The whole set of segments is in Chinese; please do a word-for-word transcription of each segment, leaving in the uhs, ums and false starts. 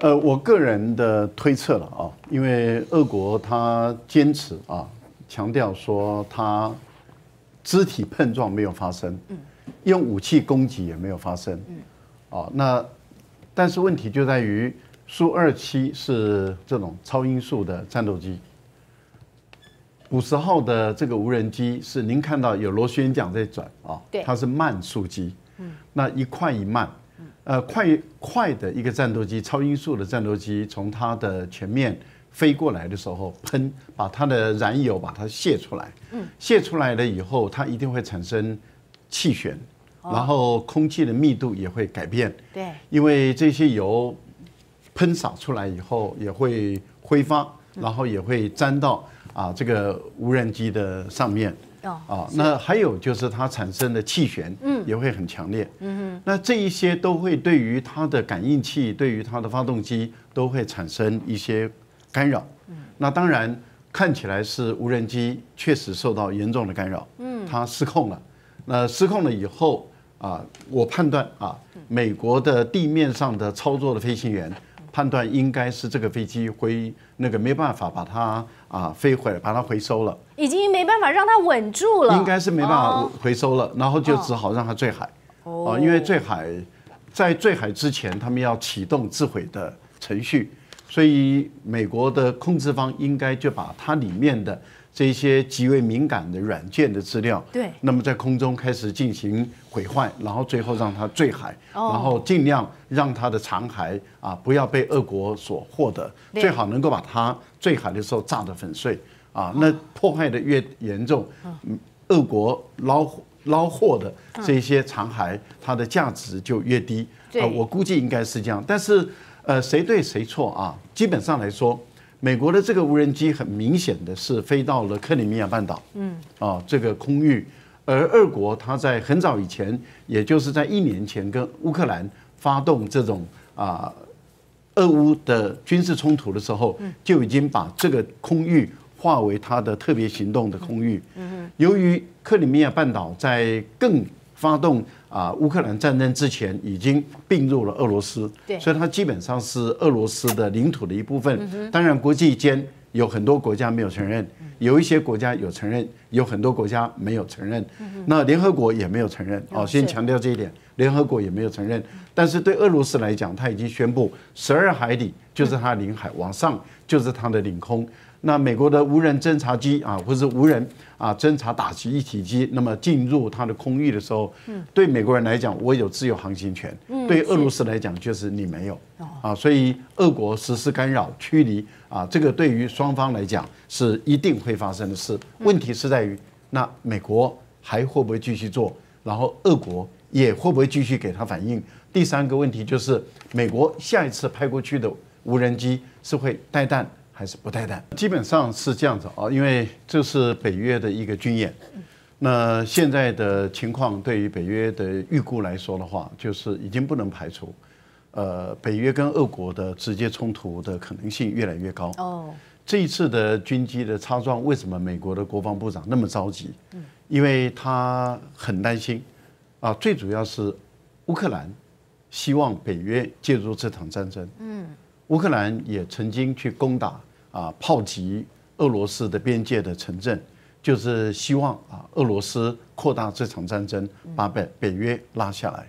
呃，我个人的推测了啊，因为俄国他坚持啊，强调说他肢体碰撞没有发生，嗯，用武器攻击也没有发生，嗯，啊，那但是问题就在于苏二七是这种超音速的战斗机，五十号的这个无人机是您看到有螺旋桨在转啊，对，它是慢速机，嗯，那一快一慢。 呃，快快的一个战斗机，超音速的战斗机从它的前面飞过来的时候，喷把它的燃油把它泄出来，嗯，泄出来了以后，它一定会产生气旋，然后空气的密度也会改变，对，因为这些油喷洒出来以后也会挥发，然后也会沾到啊这个无人机的上面。 啊，那还有就是它产生的气旋，嗯，也会很强烈，嗯那这一些都会对于它的感应器，对于它的发动机都会产生一些干扰，嗯，那当然看起来是无人机确实受到严重的干扰，嗯，它失控了，那失控了以后啊，我判断啊，美国的地面上的操作的飞行员判断应该是这个飞机回那个没办法把它啊飞回来，把它回收了。 已经没办法让它稳住了，应该是没办法回收了，然后就只好让它坠海。哦，因为坠海，在坠海之前，他们要启动自毁的程序，所以美国的控制方应该就把它里面的这些极为敏感的软件的资料，对，那么在空中开始进行毁坏，然后最后让它坠海，然后尽量让它的残骸啊不要被俄国所获得，最好能够把它坠海的时候炸得粉碎。 啊，那破坏的越严重，俄国捞捞获的这些残骸，它的价值就越低。啊，我估计应该是这样。但是，呃，谁对谁错啊？基本上来说，美国的这个无人机很明显的是飞到了克里米亚半岛，嗯，啊，这个空域。而俄国它在很早以前，也就是在一年前，跟乌克兰发动这种啊，俄乌的军事冲突的时候，就已经把这个空域 化为它的特别行动的空域。由于克里米亚半岛在更发动啊乌克兰战争之前，已经并入了俄罗斯，所以它基本上是俄罗斯的领土的一部分。当然，国际间有很多国家没有承认，有一些国家有承认，有很多国家没有承认。那联合国也没有承认。哦，先强调这一点，联合国也没有承认。但是对俄罗斯来讲，它已经宣布十二海里就是它领海，往上就是它的领空。 那美国的无人侦察机啊，或是无人啊侦察打击一体机，那么进入它的空域的时候，对美国人来讲，我有自由航行权；对俄罗斯来讲，就是你没有啊。所以，俄国实施干扰、驱离啊，这个对于双方来讲是一定会发生的事。问题是在于，那美国还会不会继续做？然后，俄国也会不会继续给他反应？第三个问题就是，美国下一次派过去的无人机是会带弹 还是不带弹，基本上是这样子啊，因为这是北约的一个军演。那现在的情况对于北约的预估来说的话，就是已经不能排除，呃，北约跟俄国的直接冲突的可能性越来越高。哦，这一次的军机的擦撞，为什么美国的国防部长那么着急？嗯，因为他很担心，啊，最主要是乌克兰希望北约介入这场战争。嗯，乌克兰也曾经去攻打 啊，炮击俄罗斯的边界的城镇，就是希望啊，俄罗斯扩大这场战争，把北北约拉下来。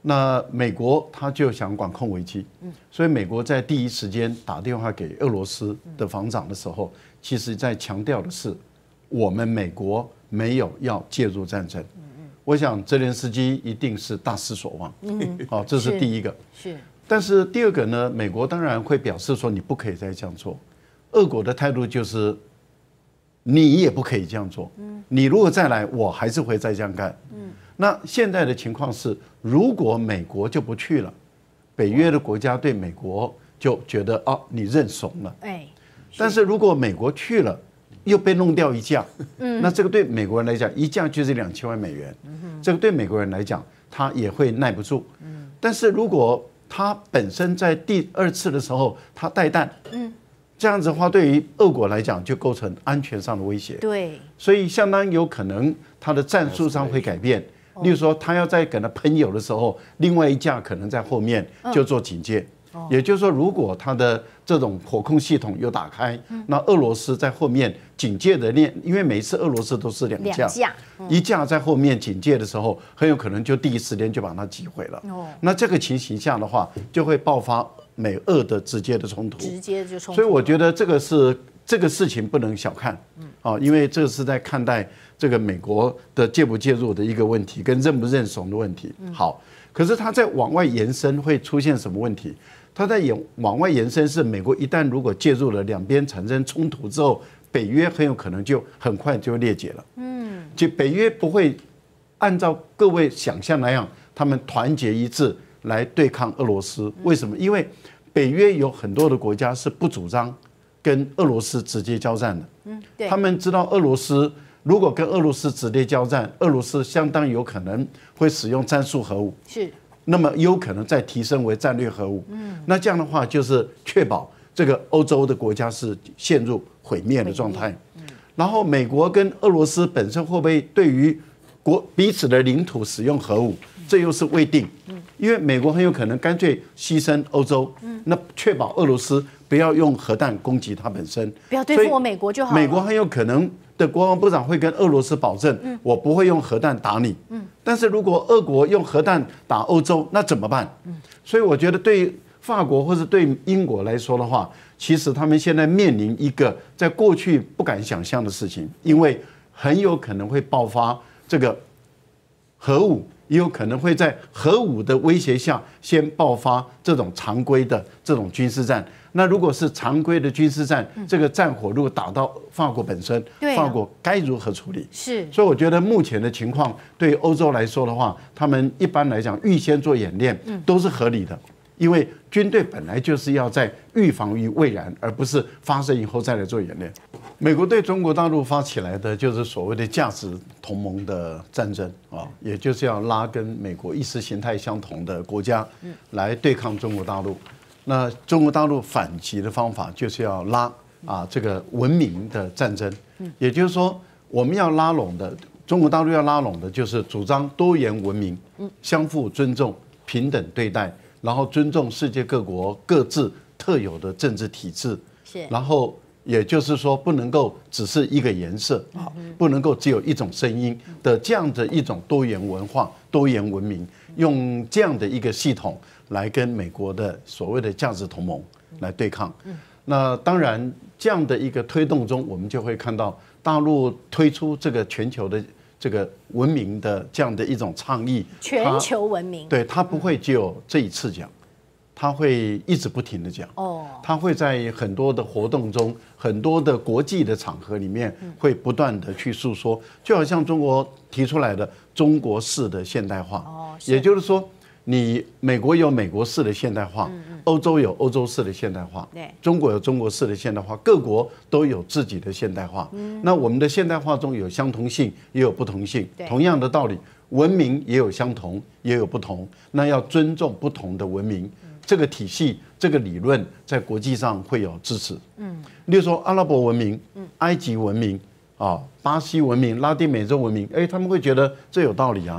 那美国他就想管控危机，所以美国在第一时间打电话给俄罗斯的防长的时候，其实在强调的是，我们美国没有要介入战争。我想泽连斯基一定是大失所望。好，这是第一个。是。但是第二个呢，美国当然会表示说，你不可以再这样做。 俄国的态度就是，你也不可以这样做。你如果再来，我还是会再这样干。那现在的情况是，如果美国就不去了，北约的国家对美国就觉得啊，你认怂了。但是如果美国去了，又被弄掉一架，那这个对美国人来讲，一架就是两千万美元。这个对美国人来讲，他也会耐不住。但是如果他本身在第二次的时候，他带弹， 这样子的话，对于俄国来讲就构成安全上的威胁。对，所以相当有可能他的战术上会改变。例如说，他要在给他喷油的时候，另外一架可能在后面就做警戒。也就是说，如果它的这种火控系统有打开，那俄罗斯在后面警戒的链，因为每次俄罗斯都是两架，一架在后面警戒的时候，很有可能就第一时间就把它击毁了。那这个情形下的话，就会爆发美俄的直接的冲突，直接就冲突。所以我觉得这个是这个事情不能小看，啊，因为这是在看待这个美国的介不介入的一个问题，跟认不认怂的问题。好，可是它在往外延伸会出现什么问题？它在也往外延伸是美国一旦如果介入了，两边产生冲突之后，北约很有可能就很快就裂解了。嗯，就北约不会按照各位想象那样，他们团结一致来对抗俄罗斯。为什么？因为北约有很多的国家是不主张跟俄罗斯直接交战的。嗯，对，他们知道俄罗斯如果跟俄罗斯直接交战，俄罗斯相当有可能会使用战术核武。是。那么有可能再提升为战略核武，嗯，那这样的话就是确保这个欧洲的国家是陷入毁灭的状态。然后美国跟俄罗斯本身会不会对于国彼此的领土使用核武，这又是未定，因为美国很有可能干脆牺牲欧洲，那确保俄罗斯不要用核弹攻击它本身，不要对付我美国就好了。美国很有可能的国防部长会跟俄罗斯保证，我不会用核弹打你。但是如果俄国用核弹打欧洲，那怎么办？所以我觉得对法国或是对英国来说的话，其实他们现在面临一个在过去不敢想象的事情，因为很有可能会爆发这个核武，也有可能会在核武的威胁下先爆发这种常规的这种军事战。那如果是常规的军事战，这个战火如果打到法国本身，法国该如何处理？是，所以我觉得目前的情况对欧洲来说的话，他们一般来讲预先做演练都是合理的，因为军队本来就是要在预防于未然，而不是发生以后再来做演练。美国对中国大陆发起来的就是所谓的价值同盟的战争啊，也就是要拉跟美国意识形态相同的国家来对抗中国大陆。那中国大陆反击的方法就是要拉啊这个文明的战争，也就是说我们要拉拢的，中国大陆要拉拢的就是主张多元文明，相互尊重、平等对待，然后尊重世界各国各自特有的政治体制，然后也就是说不能够只是一个颜色啊，不能够只有一种声音的这样的一种多元文化、多元文明，用这样的一个系统来跟美国的所谓的价值同盟来对抗。那当然这样的一个推动中，我们就会看到大陆推出这个全球的这个文明的这样的一种倡议，全球文明，对，它不会只有这一次讲，它会一直不停的讲，它会在很多的活动中、很多的国际的场合里面会不断的去诉说，就好像中国提出来的中国式的现代化，也就是说你美国有美国式的现代化，欧洲有欧洲式的现代化，中国有中国式的现代化，各国都有自己的现代化。那我们的现代化中有相同性，也有不同性。同样的道理，文明也有相同，也有不同。那要尊重不同的文明，这个体系、这个理论在国际上会有支持。嗯，例如说阿拉伯文明、埃及文明啊、巴西文明、拉丁美洲文明，哎，他们会觉得这有道理啊。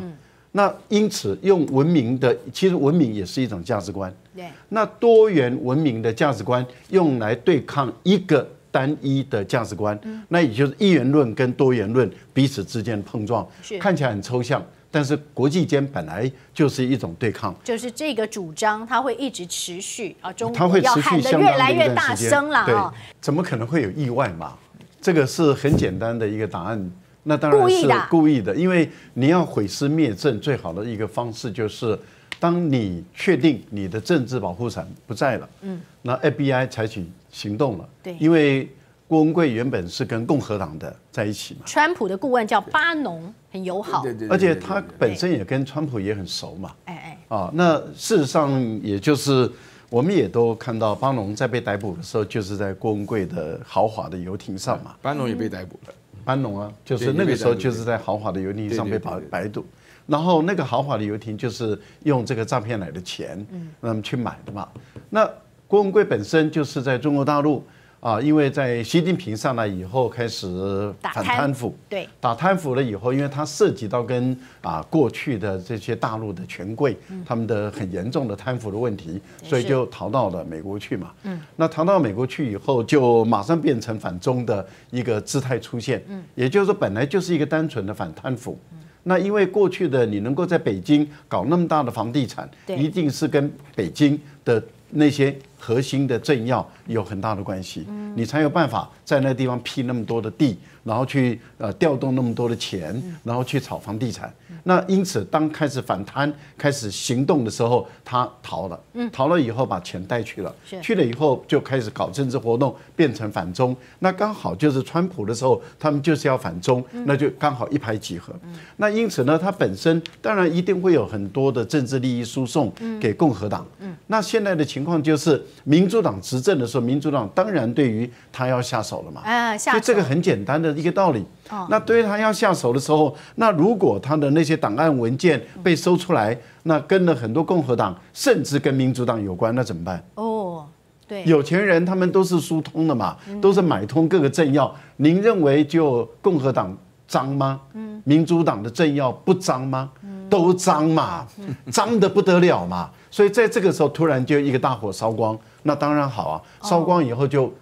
那因此，用文明的，其实文明也是一种价值观。对。那多元文明的价值观用来对抗一个单一的价值观，那也就是一元论跟多元论彼此之间碰撞，看起来很抽象，但是国际间本来就是一种对抗。就是这个主张，它会一直持续啊，中国要喊得越来越大声了啊！怎么可能会有意外嘛？这个是很简单的一个答案。那当然是故意的，因为你要毁尸灭政，最好的一个方式就是，当你确定你的政治保护伞不在了，嗯，那 F B I 采取行动了，对，因为郭文贵原本是跟共和党的在一起嘛，川普的顾问叫巴农，很友好，对对，而且他本身也跟川普也很熟嘛，哎哎，啊，那事实上也就是。我们也都看到巴农在被逮捕的时候，就是在郭文贵的豪华的游艇上嘛。巴农也被逮捕了。巴农啊，就是那个时候就是在豪华的游艇上被逮捕，然后那个豪华的游艇就是用这个诈骗来的钱，嗯，去买的嘛。那郭文贵本身就是在中国大陆啊，因为在习近平上来以后开始反贪腐，对，打贪腐了以后，因为它涉及到跟啊过去的这些大陆的权贵他们的很严重的贪腐的问题，所以就逃到了美国去嘛。嗯，那逃到美国去以后，就马上变成反中的一个姿态出现。嗯，也就是说，本来就是一个单纯的反贪腐。 那因为过去的你能够在北京搞那么大的房地产，一定是跟北京的那些核心的政要有很大的关系，你才有办法在那地方批那么多的地，然后去呃调动那么多的钱，然后去炒房地产。那因此，当开始反贪、开始行动的时候，他逃了，逃了以后把钱带去了，去了以后就开始搞政治活动，变成反中。那刚好就是川普的时候，他们就是要反中，那就刚好一拍即合。那因此呢，他本身当然一定会有很多的政治利益输送给共和党。那现在的情况就是，民主党执政的时候，民主党当然对于他要下手了嘛。啊，下手。就这个很简单的一个道理。 那对于他要下手的时候，那如果他的那些档案文件被搜出来，那跟了很多共和党，甚至跟民主党有关，那怎么办？哦，对，有钱人他们都是疏通的嘛，都是买通各个政要。您认为就共和党脏吗？嗯，民主党的政要不脏吗？都脏嘛，脏得不得了嘛。所以在这个时候突然就一个大火烧光，那当然好啊，烧光以后就。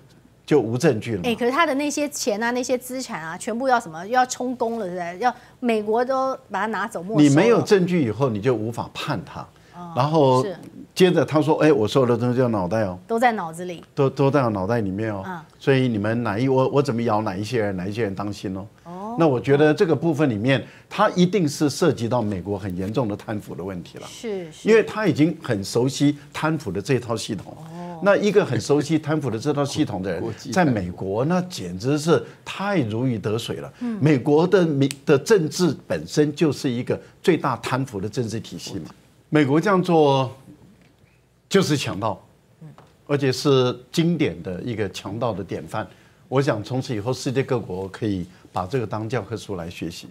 就无证据了。哎，可是他的那些钱啊，那些资产啊，全部要什么？要充公了，对不对？要美国都把它拿走没收。你没有证据以后，你就无法判他。然后接着他说：“哎，我所有的东西叫脑袋哦，都在脑子里，都都在脑袋里面哦。所以你们哪一我我怎么咬哪一些人，哪一些人当心哦。哦，那我觉得这个部分里面，他一定是涉及到美国很严重的贪腐的问题了。是，因为他已经很熟悉贪腐的这套系统。” 那一个很熟悉贪腐的这套系统的人，在美国那简直是太如鱼得水了。美国的民的政治本身就是一个最大贪腐的政治体系嘛。美国这样做就是强盗，而且是经典的一个强盗的典范。我想从此以后，世界各国可以把这个当教科书来学习。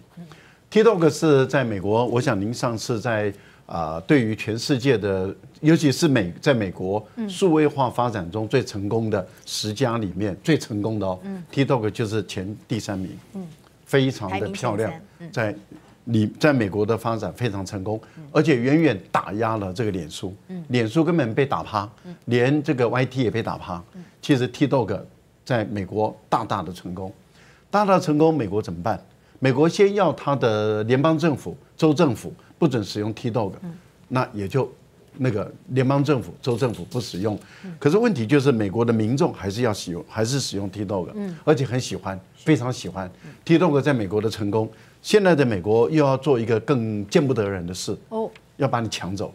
TikTok 是在美国，我想您上次在。 啊、呃，对于全世界的，尤其是美，在美国数位化发展中最成功的十家里面，最成功的哦、嗯、，TikTok 就是前第三名，嗯、非常的漂亮，嗯、在你在美国的发展非常成功，嗯、而且远远打压了这个脸书，嗯、脸书根本被打趴，嗯、连这个 Y T 也被打趴。嗯、其实 TikTok 在美国大大的成功，大大的成功，美国怎么办？美国先要它的联邦政府、州政府。 不准使用 TikTok， 那也就那个联邦政府、州政府不使用。可是问题就是美国的民众还是要使用，还是使用 TikTok， 而且很喜欢，非常喜欢 TikTok 在美国的成功。现在的美国又要做一个更见不得人的事，要把你抢走。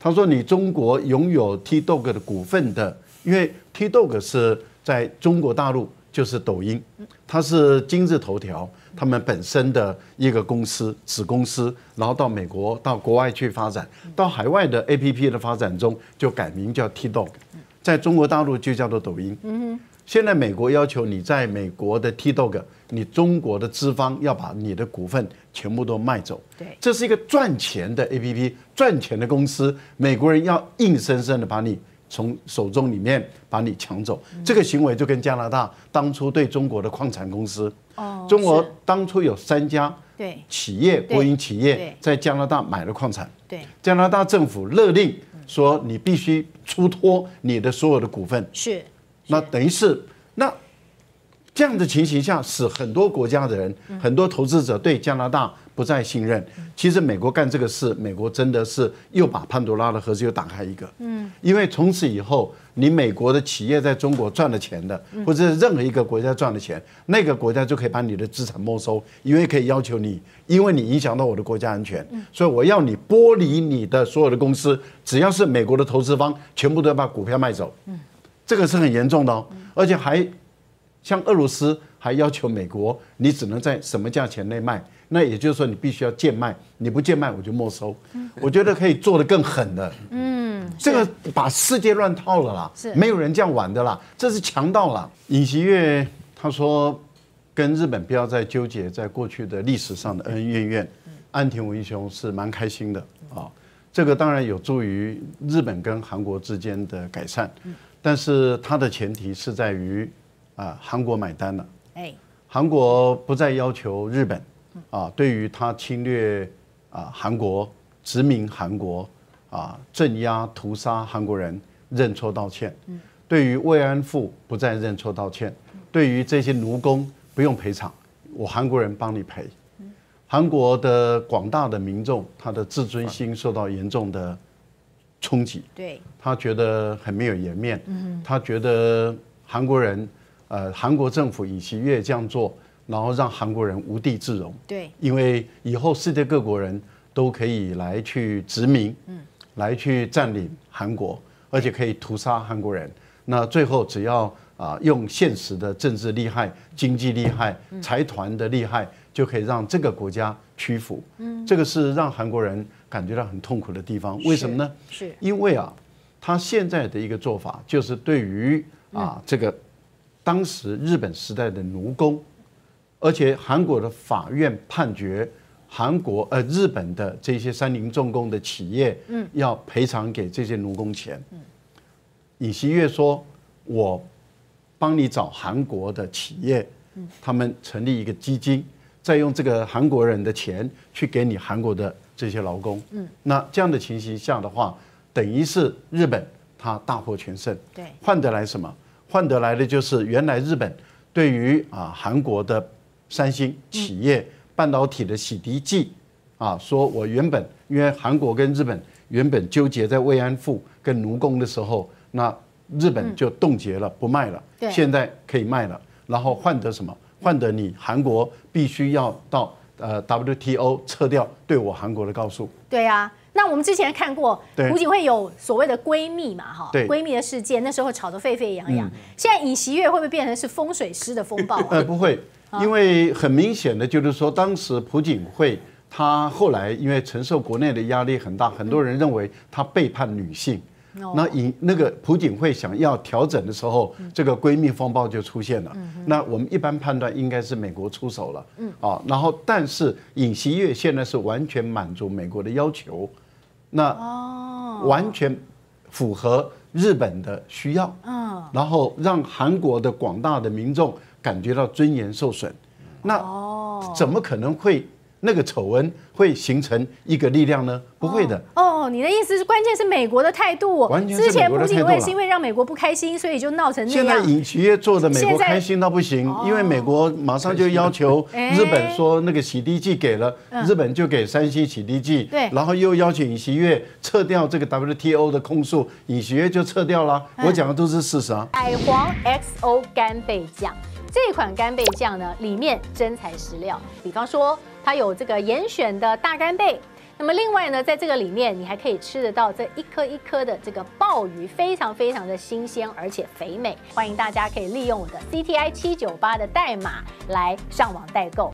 他说你中国拥有 TikTok 的股份的，因为 TikTok 是在中国大陆就是抖音，它是今日头条。 他们本身的一个公司子公司，然后到美国、到国外去发展，到海外的 A P P 的发展中就改名叫 TikTok， 在中国大陆就叫做抖音。嗯，现在美国要求你在美国的 TikTok， 你中国的资方要把你的股份全部都卖走。对，这是一个赚钱的 A P P， 赚钱的公司，美国人要硬生生的把你。 从手中里面把你抢走，这个行为就跟加拿大当初对中国的矿产公司，中国当初有三家企业国营企业在加拿大买了矿产，加拿大政府勒令说你必须出脱你的所有的股份，是，那等于是那这样的情形下，使很多国家的人、很多投资者对加拿大不再信任。其实美国干这个事，美国真的是又把潘多拉的盒子又打开一个，嗯。 因为从此以后，你美国的企业在中国赚了钱的，或者任何一个国家赚了钱，那个国家就可以把你的资产没收，因为可以要求你，因为你影响到我的国家安全，所以我要你剥离你的所有的公司，只要是美国的投资方，全部都要把股票卖走。嗯，这个是很严重的哦，而且还像俄罗斯还要求美国，你只能在什么价钱内卖。 那也就是说，你必须要贱卖，你不贱卖我就没收。我觉得可以做得更狠的。嗯，这个把世界乱套了啦，没有人这样玩的啦，这是强盗啦。尹锡悦他说，跟日本不要再纠结在过去的历史上的恩恩怨怨。岸田文雄是蛮开心的啊，这个当然有助于日本跟韩国之间的改善。但是它的前提是在于啊，韩国买单了。哎，韩国不再要求日本啊，对于它侵略啊韩国、殖民韩国啊、镇压、屠杀韩国人认错道歉。嗯，对于慰安妇不再认错道歉，对于这些奴工不用赔偿，我韩国人帮你赔。 韩国的广大的民众，他的自尊心受到严重的冲击，对，他觉得很没有颜面，嗯，他觉得韩国人，呃，韩国政府尹锡悦这样做，然后让韩国人无地自容，对，因为以后世界各国人都可以来去殖民，嗯，来去占领韩国，而且可以屠杀韩国人，那最后只要。 啊，用现实的政治利害、经济利害、财团的利害，就可以让这个国家屈服。嗯，这个是让韩国人感觉到很痛苦的地方。为什么呢？是因为啊，他现在的一个做法就是对于啊这个当时日本时代的奴工，而且韩国的法院判决韩国呃日本的这些三菱重工的企业，嗯，要赔偿给这些奴工钱。嗯，尹锡悦说，我。 帮你找韩国的企业，他们成立一个基金，再用这个韩国人的钱去给你韩国的这些劳工。嗯，那这样的情形下的话，等于是日本它大获全胜。对，换得来什么？换得来的就是原来日本对于啊韩国的三星企业、半导体的洗涤剂啊，说我原本因为韩国跟日本原本纠结在慰安妇跟奴工的时候，那。 日本就冻结了，不卖了。现在可以卖了，然后换得什么？换得你韩国必须要到呃 W T O 撤掉对我韩国的告诉。对啊，那我们之前看过朴槿惠有所谓的闺蜜嘛，哈，闺蜜的事件那时候吵得沸沸扬扬。嗯、现在尹锡悦会不会变成是风水师的风暴、啊？呃，不会，因为很明显的就是说，当时朴槿惠她后来因为承受国内的压力很大，很多人认为她背叛女性。 那尹那个朴槿惠想要调整的时候，这个闺蜜风暴就出现了。那我们一般判断应该是美国出手了，啊，然后但是尹锡悦现在是完全满足美国的要求，那完全符合日本的需要，然后让韩国的广大的民众感觉到尊严受损，那怎么可能会？ 那个丑闻会形成一个力量呢？不会的。哦， oh, 你的意思是，关键是美国的态度。完全是美国的态度。之前朴槿惠是因为让美国不开心，所以就闹成那样。现在尹锡悦做的美国开心到不行，因为美国马上就要求日本说那个洗涤剂给了、哎、日本就给三星洗涤剂，对、嗯，然后又要求尹锡悦撤掉这个 W T O 的控诉，尹锡悦就撤掉了。哎、我讲的都是事实啊。奶黄 X O 干贝酱。 这款干贝酱呢，里面真材实料，比方说它有这个严选的大干贝，那么另外呢，在这个里面你还可以吃得到这一颗一颗的这个鲍鱼，非常非常的新鲜而且肥美。欢迎大家可以利用我的 C T I 七九八的代码来上网代购。